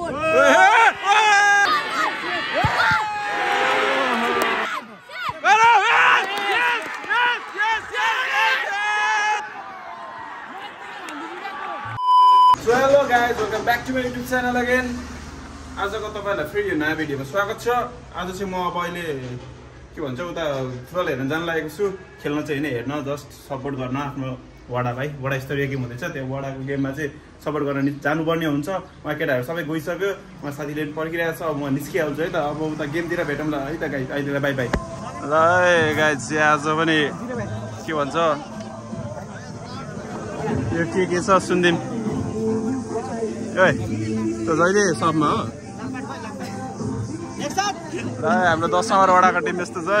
gol. So hello guys, welcome back to my YouTube channel again. आजको तपाईहरुलाई फेरि नयाँ भिडियोमा स्वागत छ। आज चाहिँ म अब अहिले के भन्छ उता फुटबल हेर्न जान लागेको छु। खेल्न चाहिँ हैन, हेर्न, जस्ट सपोर्ट गर्न आफ्नो वडालाई। वडा स्तरीय गेम हुँदैछ, त्यो वडाको गेममा चाहिँ सपोर्ट गर्न जानुपर्ने हुन्छ। उहाँ केटाहरु सबै गइसक्यो, उहाँ साथीले पनि पर्खिरहेको छ। अब म निस्किहाल्छु है त। अब उता गेमतिर भेटौँला है त गाइस। अहिले बाइ बाइ। ल गाइस, आज पनि के भन्छ यो के छ सुन्दिन ओइ जहिले सबमा हो एकसाथ ल हाम्रो 10 नम्बर वडाको टिम यस्तो छ है।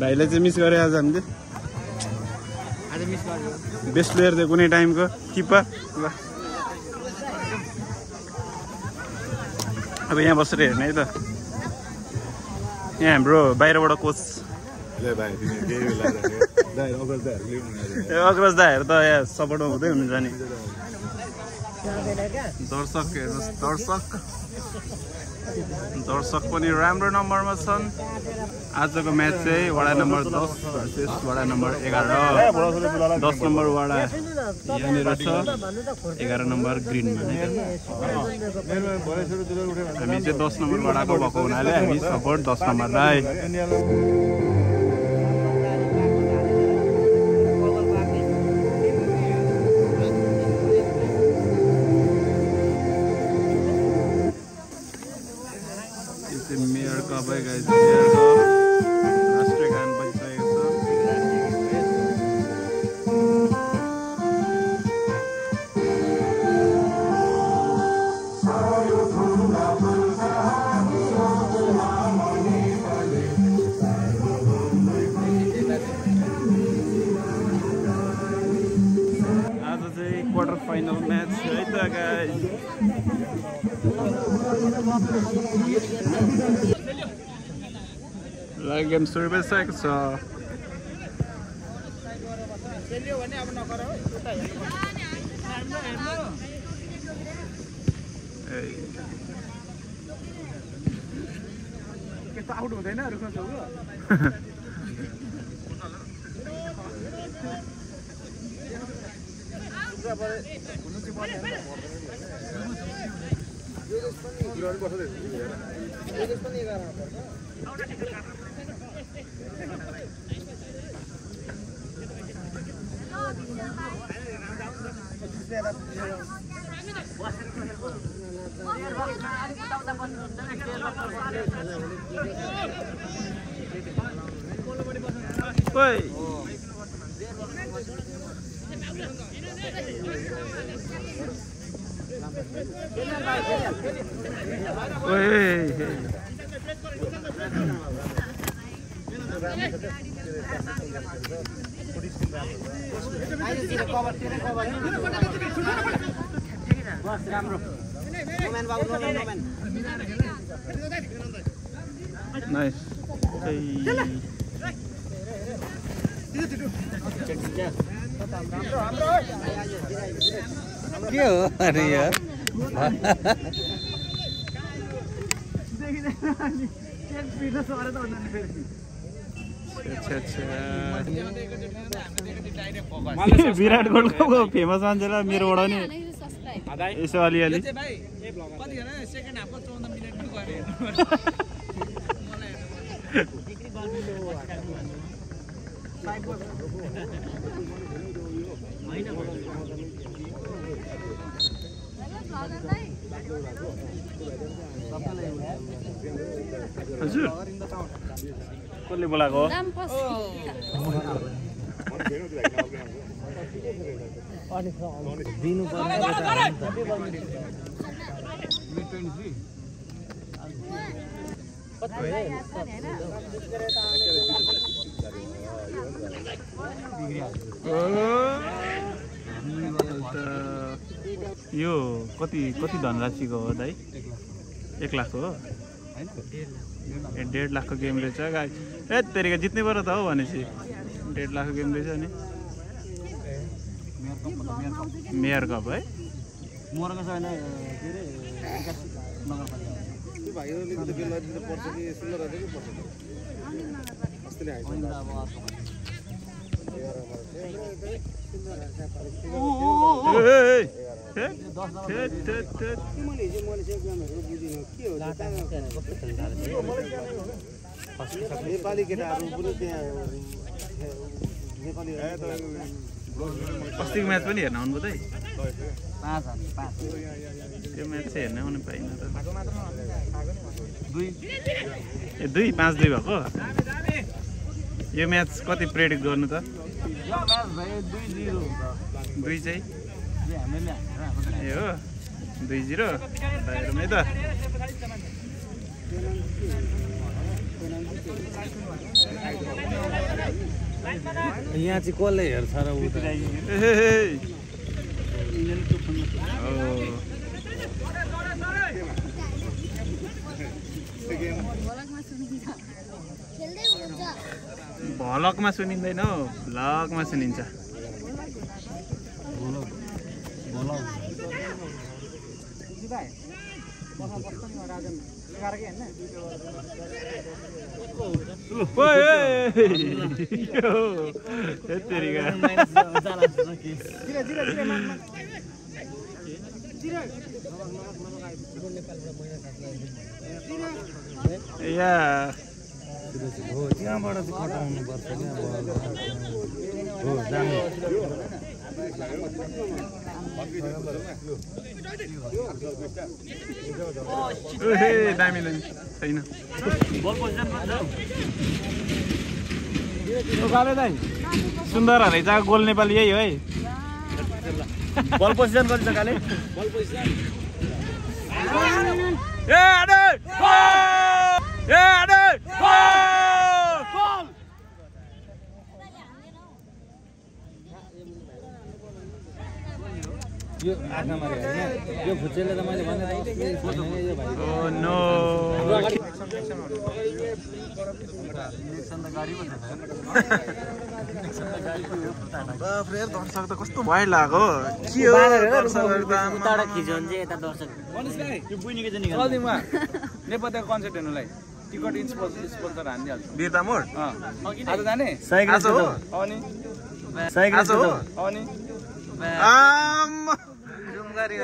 भाइले चाहिँ मिस गरे आज हामीले, बेस्ट प्लेयर थियो कुनै टाइमको किपर। ल अब यहाँ बसेर हेर्ने है त। यहाँ हाम्रो बाहिरबाट कोच अग्रज दाइहरु त यहाँ सपोर्टमा हुँदै हुनुहुन्छ नि। दर्शक पनि राम्रो नम्बरमा छन्। आजको म्याच चाहिँ वडा नम्बर 10 भर्सेस वडा नम्बर 11। 10 नम्बर वडा यहाँनिर छ, 11 नम्बर ग्रिनमा। हामी चाहिँ 10 नम्बर वडाको भएको हुनाले हामी सपोर्ट 10 नम्बरलाई। Bye guys. राष्ट्रिय गान बजिरहेको छ। आज चाहिँ क्वार्टर फाइनल म्याच है त गाइस। गेम सुरु भइसकेको छ। के हो अरे यार, विराट कोहलीको फेमस मान्छेलाई मेरोबाट नि यसो अलिअलि। हजुर कसले बोलाएको? यो कति धनराशि को हो दाई? 1 लाख हो, 1.5 लाख को गेम रहेछ गाइस। ए तेरीका जित्नै पर्यो त हो भनेसी 1.5 लाख को गेम रहेछ नि। मेयर कप है मोरको छैन के रे विकास नगरपालिका त्यो भाइहरुले त बेल लजिन पर्छ कि 16 राते कि पर्छ अस्तिले आइछ नि। अस्तिको म्याच पनि हेर्न आउनु भयो त्यो म्याच चाहिँ हेर्न आउनु पाइन त 2-5-2 भएको यो म्याच कति प्रेडिक्ट गर्नु त? 2-0 चाहिँ ए हो 2-0 हेरौँ है त। यहाँ चाहिँ कसले हेर्छ र उ त? भलकमा सुनिँदैन हो, भलकमा सुनिन्छ। सुन्दर हरे जहाँ गोल नेपाली यही हो है। बल पोजिसन गर्छ काले बल पोजिसन यो आगा मारे हैन यो भुचेले त मैले भने यो भाइ ओ नो एक्सन त गाडी भन्नु बाफ रे। दर्शक त कस्तो भय लाग्यो के हो दर्शक उताडा खिचोन जे यता दर्शक मनिसलाई यो बुइनीको जनी गल्दीमा नेपालको कन्सर्ट हेर्नुलाई टिकट स्पोन्सर हान्दै हाल्छ बिरता मोड। आज जाने साइकल हो अनि साइकल हो अनि दामी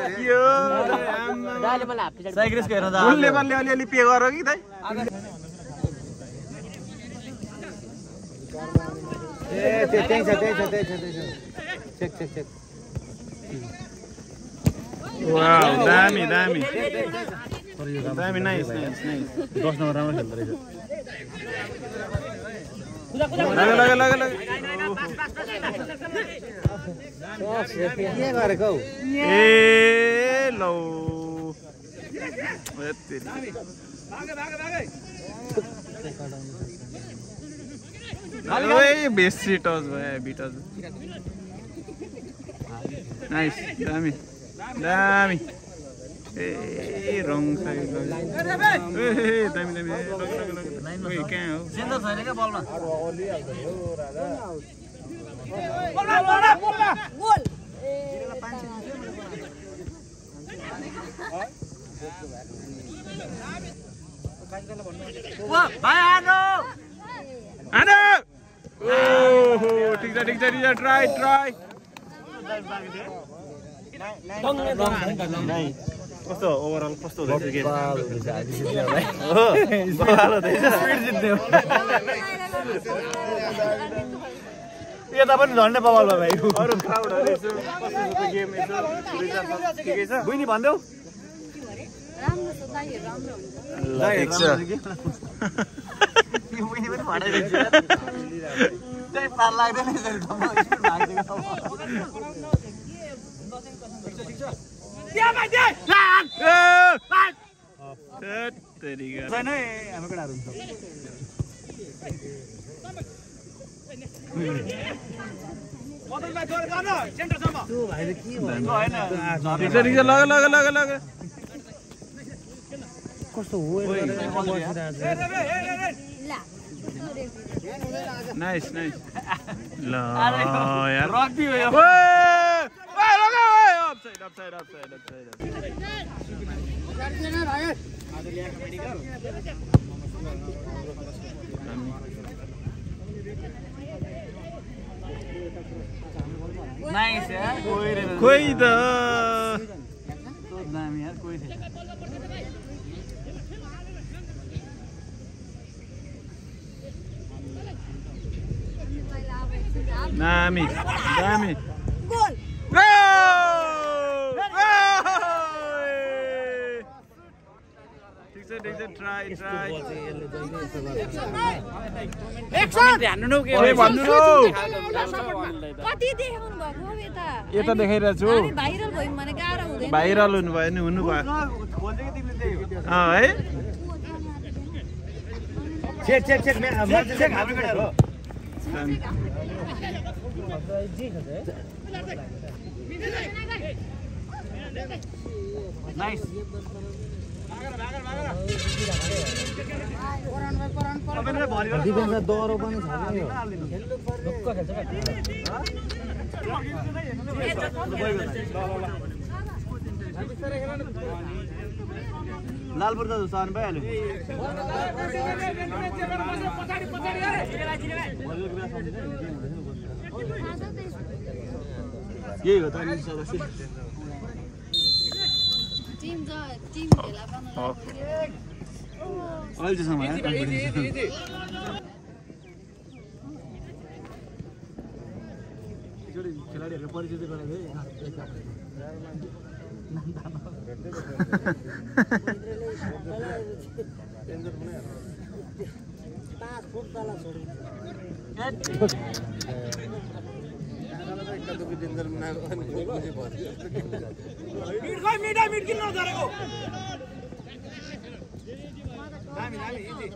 ए लौ बेसी टच भयो बिटज। नाइस दामी दामी ए रङ साइड दामी दामी कहाँ हो बलमा कस्तो ओभरअल कस्तो यता पनि झन्डै बवाल भयो भाइ। अरु क्राउडहरु यसो कसको गेम यसो ठिकै छ बुइनी भन्देउ राम्रो छ दाइ राम्रो हुन्छ ल ठिक छ। यो बुइनी पनि भडाइरहेछ नाइस नाइस ला यार रॉक भी हो ओए ओए रॉक ओए offside offside offside offside nice यार कोई द तो नाम यार कोई थे Nami, Nami. Goal. Go! Take it, try. Action! Dhanu ke. Hey, Dhanu. Kati dekhun bhayo eta. Eta dekhaira chu. Ani viral bhayo mane gaaro hudaina. Viral hunu bhayo ni hunu bhayo. Khojeko timle tyayo. Ha hai. Check check hamro gada ho. लाल पर्दा दुसान भाई आलू ये होता है team खेला all जैसा खिलाड़ी परिचित गए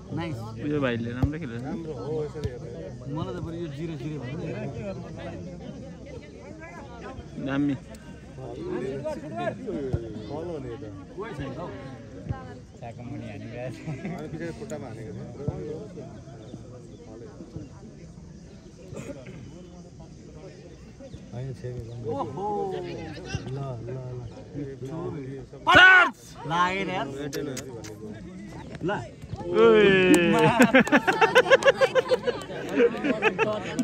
मुझे भाई ले नाम खेल मैं तो ये जीरो जीरो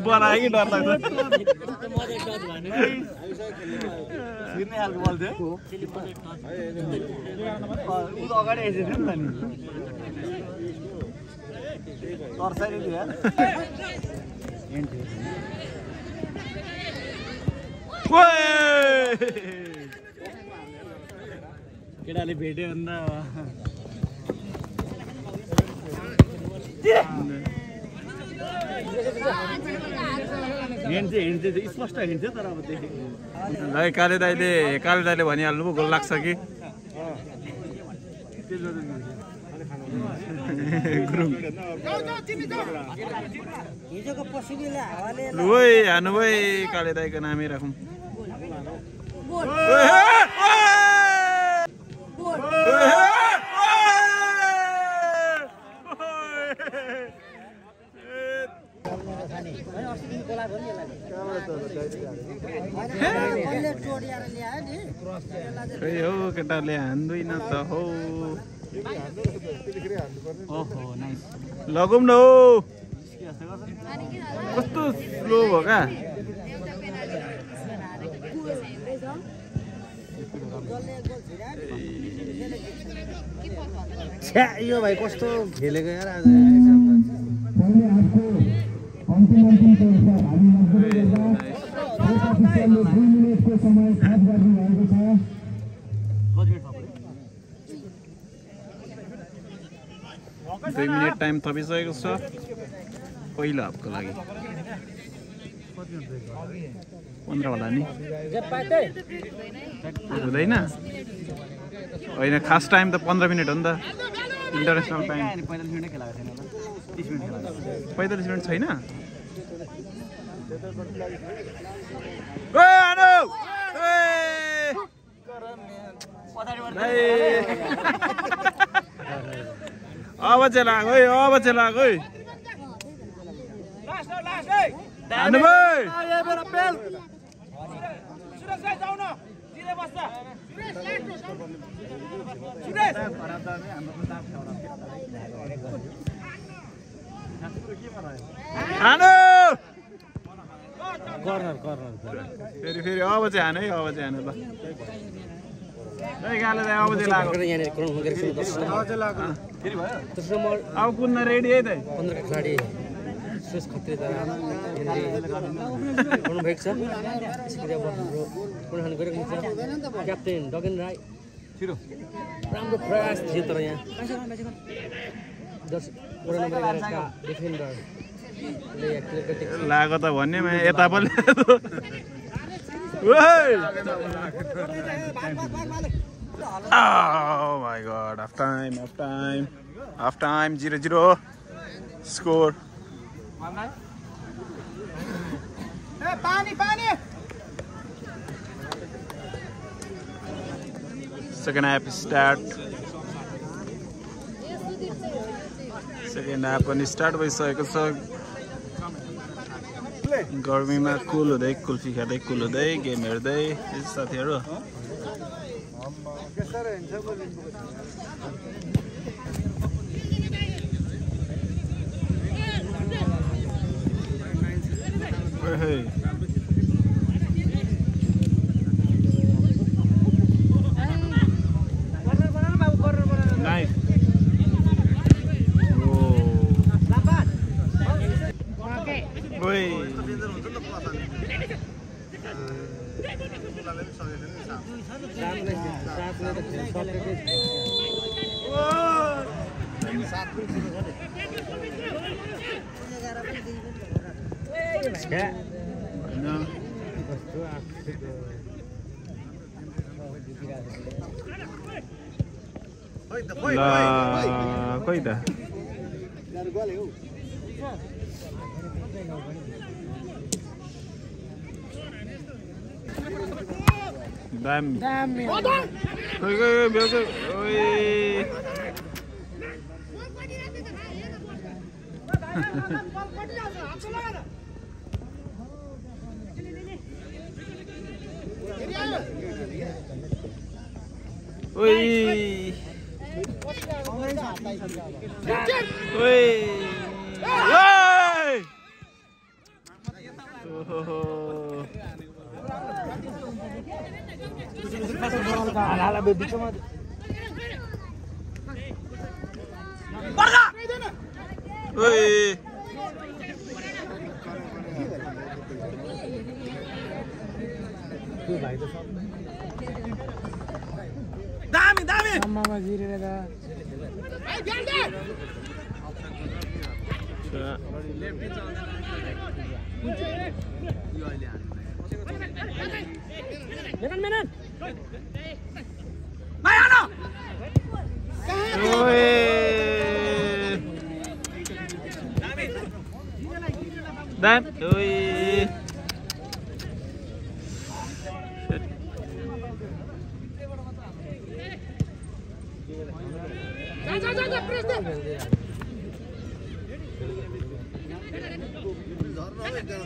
बनाएगी डर लगता कितने हाल बोल दे उस अगाडि आइज नि नि तरसरी दियो एन्ट्री ओए केडाले भेट्यो भन्दा स्पष्ट हिँड्छ तर अब देखेको काले दाइले भनिहाल्नु भयो गोल लाग्छ कि लु हानु भाइ काले दाइको नामै राखौँ केटा ले हान्दैन त हो ओहो नाइस लगौँ न हो कस्तो स्लो भयो का छ्या यो भाइ कस्तो खेलेको यार आज टाइम थपिसकेको छ पहिलो हाफको लागि 15 होला नि हुँदैन हैन खास टाइम त 15 मिनेट हो नि त इन्टरनेशनल टाइम 45 मिनेट खेलाको छैन होला 30 मिनेट खेलाको 45 मिनेट छैन आनो ए पछाडी बढ्दै अब चलाग ओइ अब चलाग ओइ लास्ट ए दानु भाइ ए मेरो पेल सुरेश भाइ जाऊ न जिरे बस्छ सुरेश लास्ट हो सुरेश खराब दामे हाम्रो दाम छैन हानो कर्नर कर्नर फेरि अब चाहिँ हानै अब चाहिँ हानै ल ए गाले अब चाहिँ लाग्यो यहाँ क्रम गरेर चाहिँ लाग्यो फेरि भयो त्यसो म अब कुन रेडी है त 15 का खिलाडी सुस खत्री जरा गर्नु भएको छ यसले बन्रो पुनः गरेको छ क्याप्टेन डगन राई छिरो राम्रो प्रयास थियो तर यहाँ 10 वडा नम्बर 11 का डिफेन्डर लागो त भन्ने म यता पनि ओय ओ my God half time 0-0 score ए पानी सेकेन्ड हाफ स्टार्ट पनि स्टार्ट भइसकेको छ गर्मीमा कुल हुँदै कुल्फी खाँदै कुल हुँदै गेम हेर्दै साथीहरू Damn. Go, Bielsa. Oi. Oi. Oi. Oh. Ala baby come on Wada Oi Dami amma ma girera da Hey Bielsa left me chal yo aile menan Mayano Oye Dan oye Ja preste La Dam Dam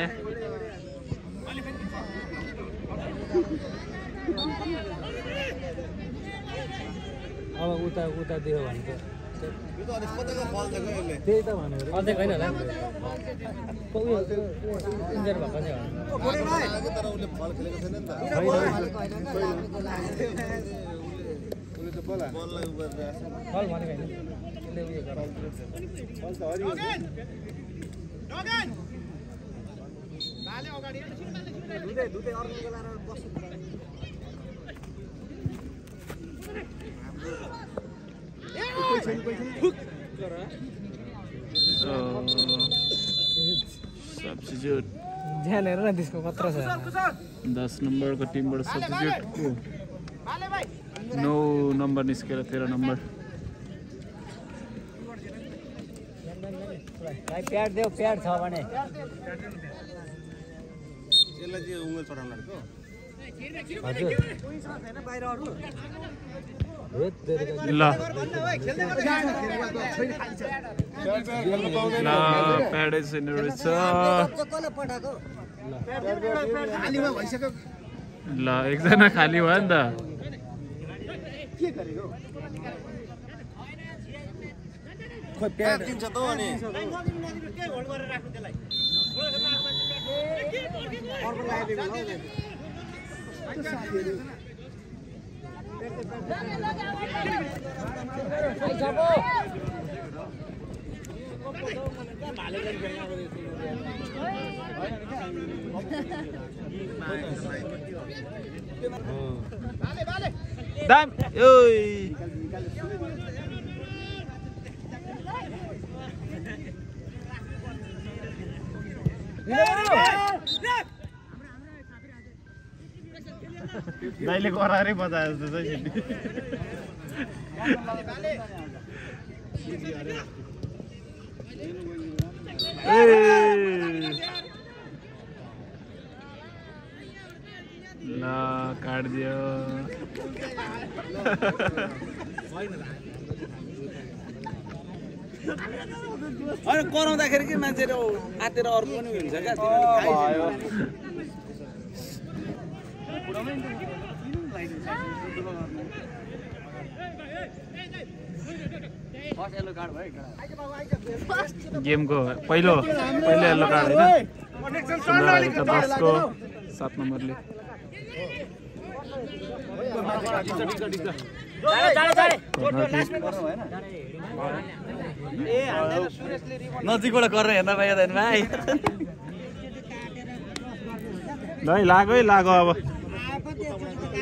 Eh अब उता दियो भने त यो त अस्पतालको फल छ के यसले त्यही त भनेर अझै हैन होला इन्जर भएको नि हो तर उले फल खेलेको छैन नि त उले त बललाई उबाट फल भनेको हैन यसले उयो गर्छ फल त हरि डगन बाले अगाडि सब्स्टिट्युट ध्यान हेर न त्यसको कत्रो छ 10 नम्बरको टिमबाट सब्स्टिट्युट को 9 नम्बर निस्केर 13 नम्बर भाइ प्याड देऊ प्याड छ भने यसलाई चाहिँ उमेल चढाउन लाग्यो हजुर कोही छ हैन बाहिर अरु ल प्याडै छैन रहेछ ल एकजना खाली भयो नि त के गरेको खोइ प्याड दिन्छ त अनि के होल्ड गरेर राख्नु त्यसलाई अर्को लागिदिनु हो Dam. दाइले करारै बजाए जस्तो छ सिटी ल काट दियो अरे कराउँदाखेरि के मान्छेले आतेर अर्को पनि हुन्छ क्या गेम को पहिलो पहिलो येलो कार्ड हैन 10 को 7 नम्बर ले नजिकबाट गरेर हेर्न पाए हैन भाइ नै लाग्यो लाग्यो अब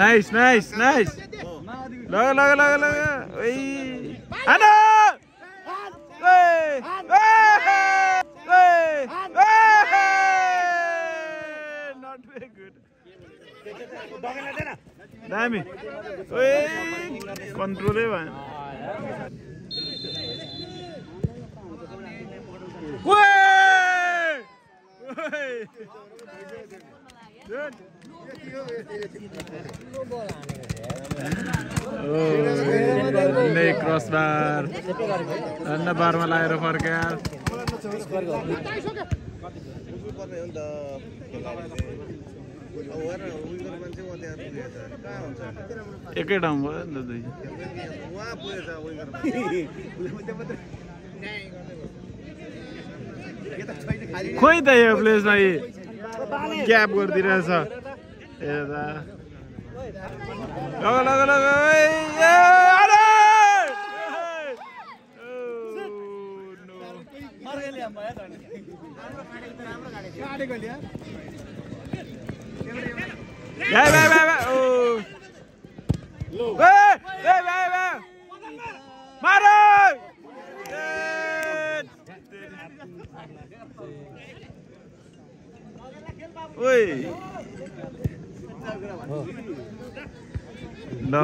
Nice, nice, nice. Laga, laga, laga, laga. Ana! Hey! Hey! Hey! Not very good. Damn it. Hey! Control it, man. Hey! Hey! Good. नहीं क्रॉस बार अन्ना बार में लाए रफर के यार एक ही डाउन हुआ ना तो ये कोई तो ये प्लेस नहीं गैप कर दिया ऐसा एदा लगा लगा लगा ए अरे मर गेले हम यार काटे गयो यार भाई भाई भाई ओ लो ए भाई भाई मारो ओए No.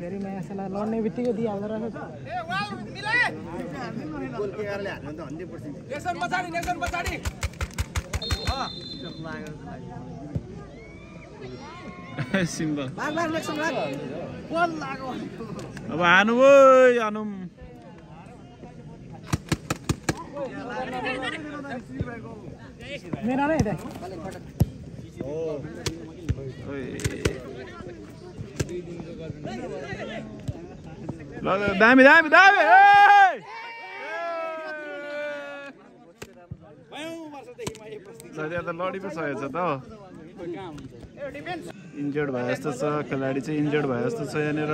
Very nice. La loan ne bitti ko diya agar aise. Hey, wow, mila hai. Goal ke yaar le aane to 100%. Nation batadi, nation batadi. हाँ. Simba. Bang bang lek semrat. Wallah. Apaan woi anum. Mera re de. Oh. Oi. Dami dami dami. लडी पे सहेको छ त injured भए जस्तो छ खेलाडी चाहिँ इन्जर्ड भए जस्तो छ यहाँ र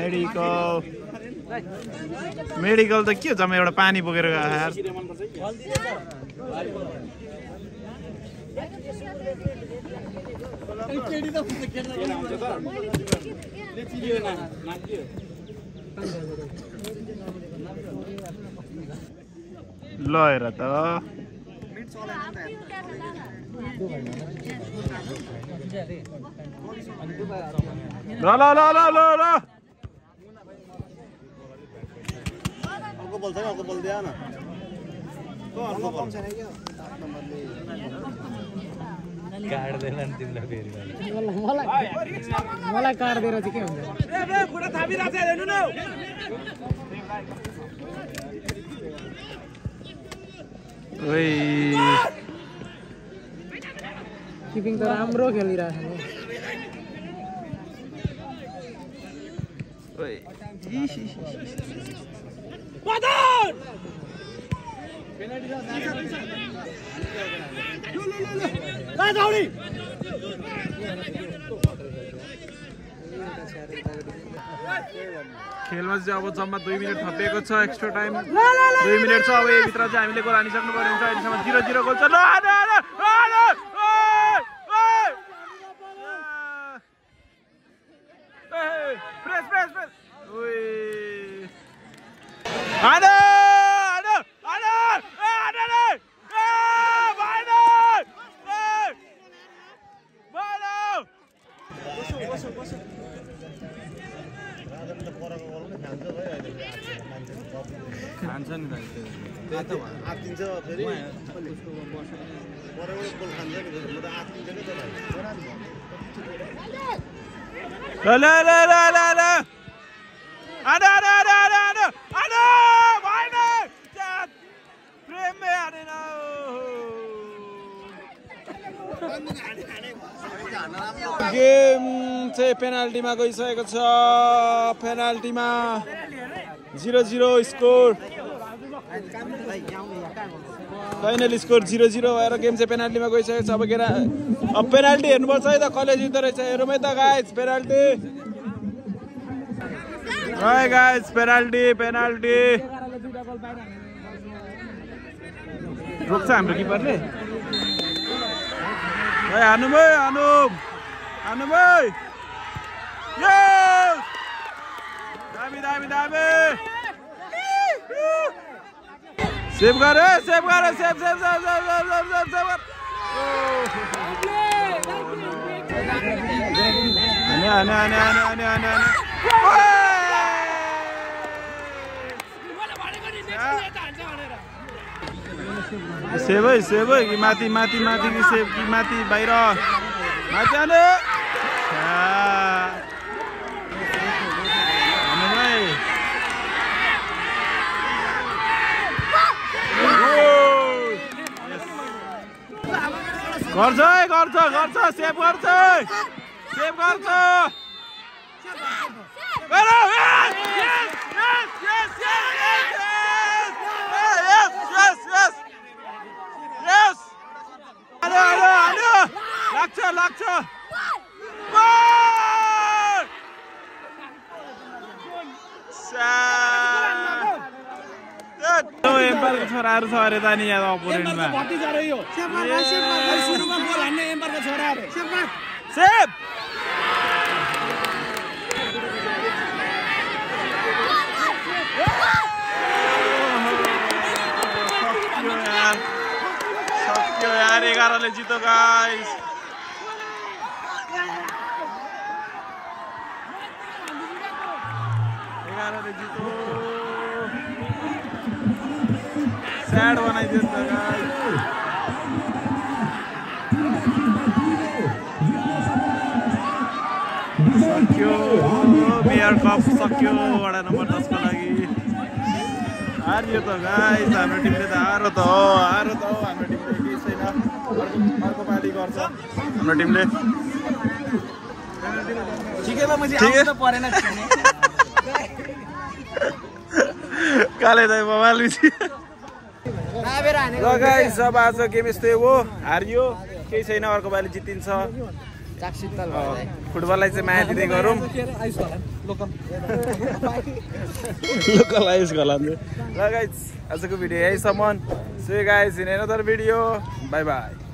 मेडिकल मेडिकल त के हो जम्मा एउटा पानी बोकेर यार लएर त मलाई काट दिएर चाहिँ के हुन्छ Woi. Keeping teramro kelirah. Woi. Wada! Penalty dah. Lu lu lu. Lah dauri. खेलमा चाहिँ अब जम्मा 2 मिनेट थपेको छ एक्स्ट्रा टाइम 2 मिनेट छ अब यो भित्र चाहिँ हामीले गोल हानि सक्नु पर्यो हुन्छ अहिलेसम्म 0-0 गोल छ ल ल ओए प्रेस प्रेस प्रेस ओए आदा आदा आदा आदा ए भाइले ए भाइले बसो बसो बसो खान्छ नि भाइ त्यो त आतिन्छ फेरि उसको बस्छ बराबर गोल खान्छ नि म त आतिन्छ नि त भाइ ल ल ल ल ल आडा आडा आडा आडा आडा भाइ न जात प्रेम में आने ना गेम चाहिँ पेनाल्टीमा गइसकेको छ पेनाल्टीमा 0-0 स्कोर फाइनल स्कोर 0-0 भएर गेम चाहिँ पेनाल्टीमा गइसकेको छ अब के अब पेनाल्टी हेर्नुपर्छ है त कसले जित्दो रहेछ हेरौँ है त guys penalty hi guys penalty penalty रोक्छ हाम्रो किपरले Hey Anum bhai Anum Anum bhai Yes Dami dami dami save gare save Ana ana ana ana ana save है कि माथि माथि माथि कि सेव कि माथि बाहिर माथि आने गर्छ है गर्छ सेभ गर्छ सेभ गर्छ Lakça. Gol! Sa. Yo Embar ko chhoraharu chha re ta ni yaad opponentma. Embar bhati ja rahi ho. Sev suruma gol hanne Embar ko chhora re. Sev mar. Sev. Sakyo yaar 11 le jito guys. Sad one I just सक्यो beer cup सक्यो वडा number 10 को लागि हारियो त guys हाम्रो टिमले त हारो त हाम्रो टिमले के छैन अर्को पाली गर्छ हाम्रो टिमले ठीकैमा मैले आउन त परेन खेल्ने काले दाइ बवाल छ ल गाइस अब आज गेम यस्तै हो हारियो केही छैन अर्को पाली जितिन्छ फुटबल माया दिने गरौं लोकल आइस गलाम ल गाइस आजको भिडियो यही सम्म so guys in another video bye bye.